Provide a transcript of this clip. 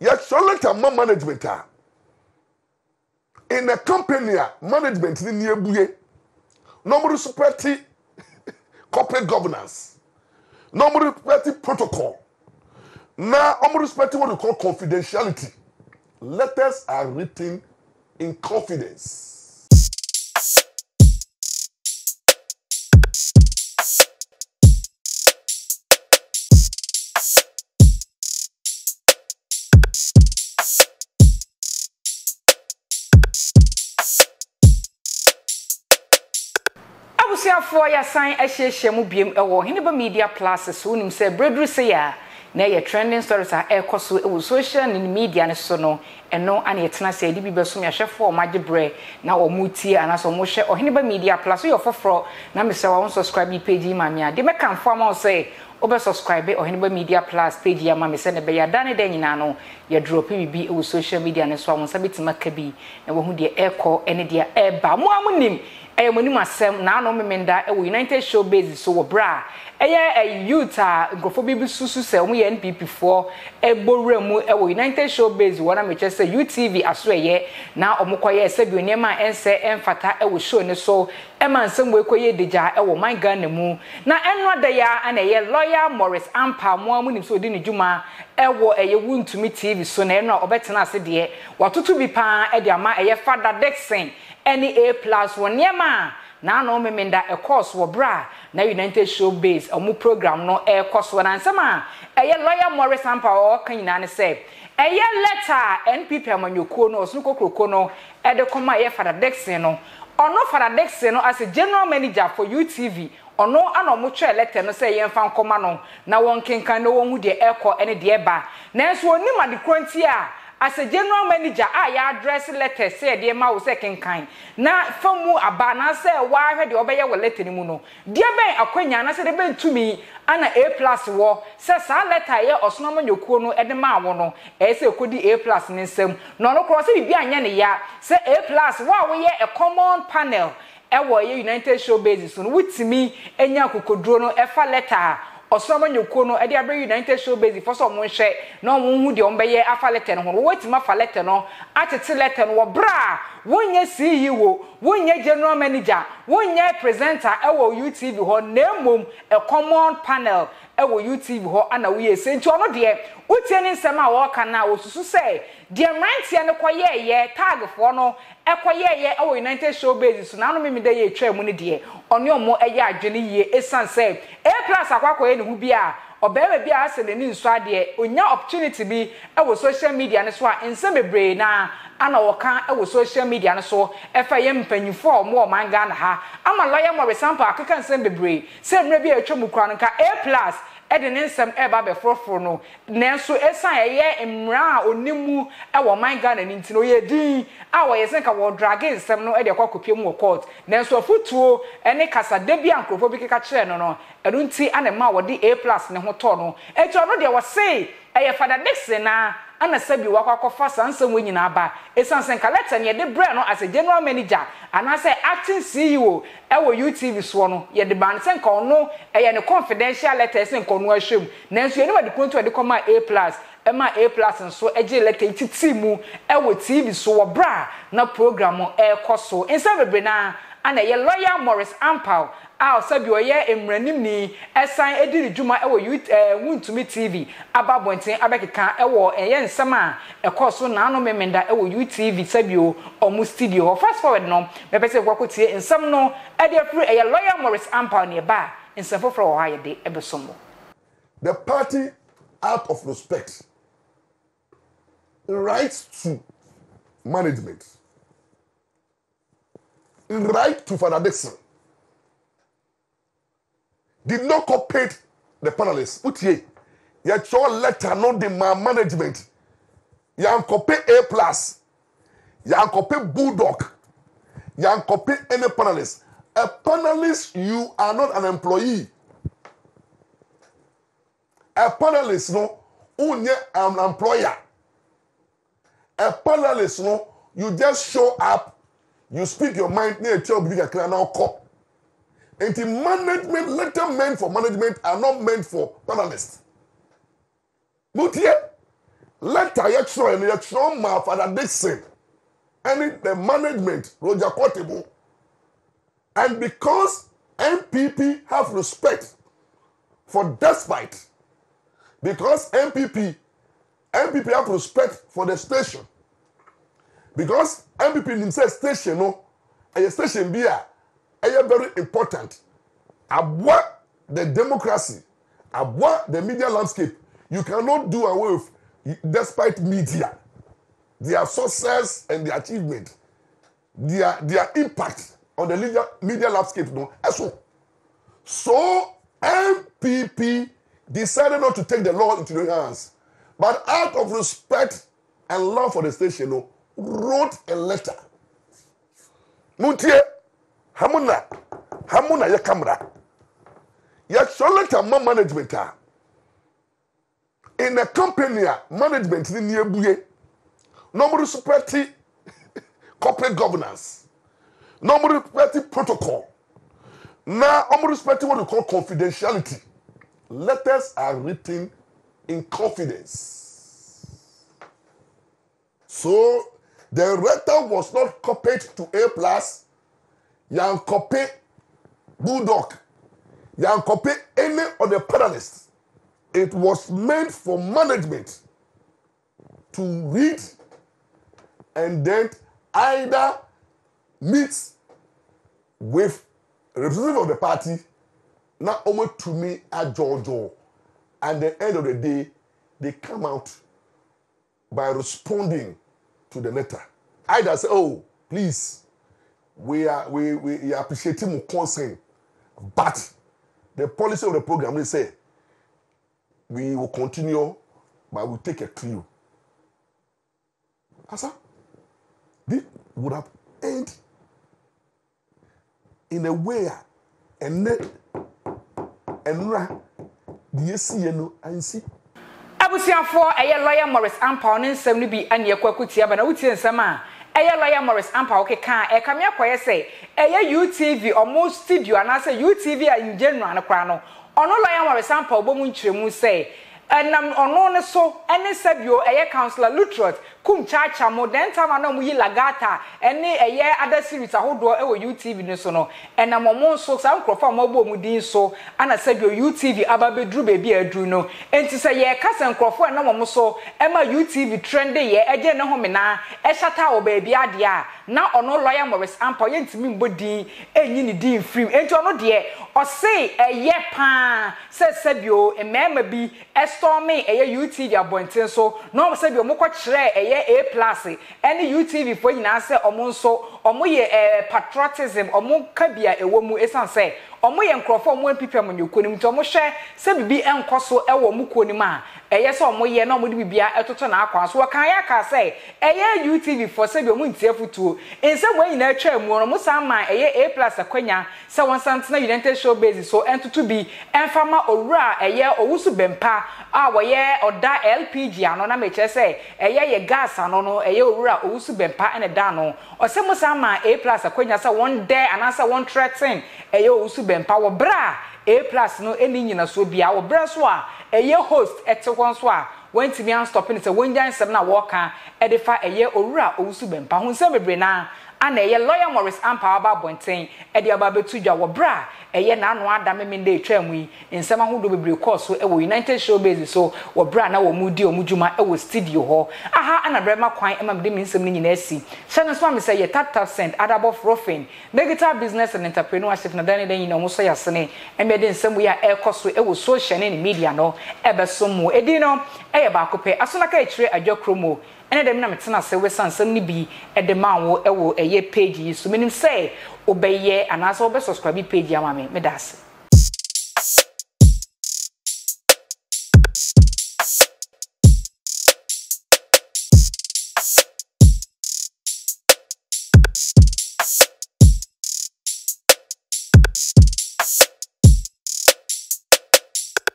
Yet, management. In a company, management in Niabuye, nobody support corporate governance, nobody support protocol. Now, nobody support what we call confidentiality. Letters are written in confidence. For your sign, I share Shemubium or Oheneba Media Plus as soon as Bredru say, now your trending stories are air cost social and media and so no, and no, and it's not say, DB Bessumia chef for my debre now or Muti and as a Moshe Oheneba Media Plus, or for fraud. Now, Mr. Won't subscribe me, page, Mamia. They make come form or say, over subscribe or Oheneba Media Plus, page, Mammy, send a bear, Danny Denano, your drop PB or social media and so on, submit to Maccabi, and who dear air call any dear air bamuamunim. I moni masem na no memenda e United Show Base so bra eye youth a grofobebe susu se omo ye NBP for egbowremu e United Show Base wona me che se UTV aso eye na omokoye se bi onema ense enfata e show ne so e mansem we koye deja e wo man Ghana mu na eno de ya ana ye lawyer Maurice Ampaw mo amunim so di ne djuma e wo eye Wuntumi TV so na eno obetena ase de watoto bi pa e de ama eye Fadda Dickson any A+ one yama na no memenda a course wo bra na United Show Base omu program no air course one ansama eye lawyer Maurice Ampaw kan nyina ne say eye letter NPP amanyoko no osun kokroko no e de koma eye Fadda Dickson no ono Fadda Dickson no as a general manager for UTV ono ana omu twa letter no say yen fan koma no na won kenkan no won de ekọ ene de eba na so oni ma de kronti a as a general manager, I address letters say the ma second kind. Na from mu abana say why head the obeye we letter ni mu no. Dear ben akwanya na say de ben to me ana A+ wo say sa letter ye osnomo nyokuo no ede ma wo no e say kodi A+ ni nsem. No no cross bi anya ne ya say A+ wo we ye a common panel e wo ye United Show Base so no wutimi enya kokodro no e fa letter or someone you could know, United Show Base for someone share no one who the umbaye afa letter no wait ma fa letter no at a letter no bra one ye CEO one ye general manager one ye presenter ewo UTV ho name a common panel ewo UTV ho ana we say nti ono de utieni nsema wo kana wo susu say de mrantie ne koye ye tag for no ekoye ye ewo United Show Base so na no me de ye twa mu ne de ono omo eye adwene ye esan say A+ akwakoye ne hu bia obere bia ase ne nso ade onya opportunity bi ewo social media ne so a nsemebre na ana woka ewo social media ne so efa ye mpanyifo omo manga na ha ama lawyer Maurice Ampaw akaka nsemebre semre bia etwa mu kwa nka A+ edenen sem eba be foroforo no nenso esan eye mra onimu ewo manga na nti no ye din awo ye senka wo drag nsem no e de kwakopie mu court nenso afutuo ene kasa de bia nkrofo bi keka kire no no enu nti anema wo de A+ ne ho to no eto no de wo sei eye Fadda Dickson na ana sabi wa kwakofa sansem wo nyina aba esan senka letter ne de bre no as a general manager ana say acting CEO ewo UTV so no ye de ban senka ono eye ne confidential letter senko no ahwem nenso enu ma de kontu de koma A+ ema A+ nso eje letter titi mu ewo TV so wo bra na program e koso ensebebre na ana ye lawyer Maurice Ampaw aw sabi oye emranim ni esan ediri djuma ewo Wuntumi TV ababonten abekeka ewo eye nsema ekoso na ano memenda ewo UTV sabi o omu studio fast forward no me pese kwakotie nsem no e de free eye lawyer Maurice Ampaw ne ba nsem foforo wo haye de ebesomo. The party out of respect rights to management, right to Fadda Dickson, did not compete the panelists. Utie, yet your letter not the management. You can copy A+, you can copy Bulldog, you can copy any panelist. A panelist, you are not an employee. A panelist, no, only an employer. A panelist, no, you just show up. You speak your mind near child bigger clan now call. And the management letter meant for management are not meant for panelists. But here, Letter yet show and yet show my Fadda Dickson and the management Roger Portable. And because MPP have respect for despite, because MPP have respect for the station, because MPP himself station no, and your station be a very important. About the democracy, about the media landscape, you cannot do away with despite media, their success and their achievement, their impact on the media landscape. No, so MPP decided not to take the law into their hands, but out of respect and love for the station, no, wrote a letter. Mutie, hamuna ya camera. Ya letter ma management in the company management ni ebuye no more respect corporate governance, no more respect protocol, now no more respect what we call confidentiality. Letters are written in confidence, so the letter was not copied to A+, yan copy Bulldog, yan copy any other panelists. It was meant for management to read and then either meet with a representative of the party, not only to me at Jojo. At the end of the day, they come out by responding to the letter. Either say, oh, please, we appreciate him concern, but the policy of the program, they say, we will continue, but we'll take a clue. Asa, this would have ended in a way, and Abusia for a lawyer Maurice Ampaw and Sambi and Yakutia, but Uti and Sama. A lawyer Maurice Ampaw, okay, can a Kamia Quay say, a UTV or most studio and I say UTV in general and a crown. Ono lawyer Maurice Ampaw Bomunchemu say, and on so any Sabio, a councillor Lutrot, Kumchacha, Modenta, Mano Lagata, and a year other series I hold over UTV Nusono, and I'm almost so some crop for Mobo Mudin so, and I said your UTV Abba Drew baby a Druno, and to say, yeah, cousin crop for no more so, Emma UTV trendy, yeah, a general homina, a shatter or baby adia. Now on all lawyer Maurice Ampaw, yet to me body, and you need dean free, and to another year, or say a year pan, says Sabio, and mamma be. Stormy a UTV abontin so no sebio moko kire eye A+ any UTV for nyina se omo so omo ye patriotism omo kabia ewomu esan se omo ye nkrofo omo MPP omo nyokonim to omo hwe se bibi enkoso ewo mu konim a eye se omo ye na omo di bibia etoto na akwa so kan ya ka se eye UTV for sebio mu ntiefutuo ense wan nyina twa mu omo sama eye A+ akwanya se wonsant na United Show Base so entutu bi enfama owura eye owusu bempa awoye oda LPG ano na meche se eye ye gas ano no eye owura owusu bempa ene da no osemu sama A+ akwanya se one day anasa one threaten eye owusu bempa wo bra A+ no eni nyina so bia wo bra so a eye host etekon so a wentimi an stop ni se wonjan sem na wo ka e defa eye owura owusu bempa ho se bebre na ana eye lawyer Maurice Ampaw ba bonten e de aba betudwa wo bra eye na anu adam me de twa mu yi nsem ahodo bebre course e wo United Show Base so wo bra na wo mudi omujuma e wo studio ho aha ana brema kwan e ma de minsem ni nyina asi channel so am say ye tap send adabo roofing digital business and entrepreneurship na dani den nyina mo so yasene e me de nsem ya e course e wo social and media no e be so mu e di no e ye ba kope asunaka e chire ajokromo ene dem na metena se wesansem ni bi e de mawo e wo eye page yi so menim say obeye anaso obe subscribe page ya mame me das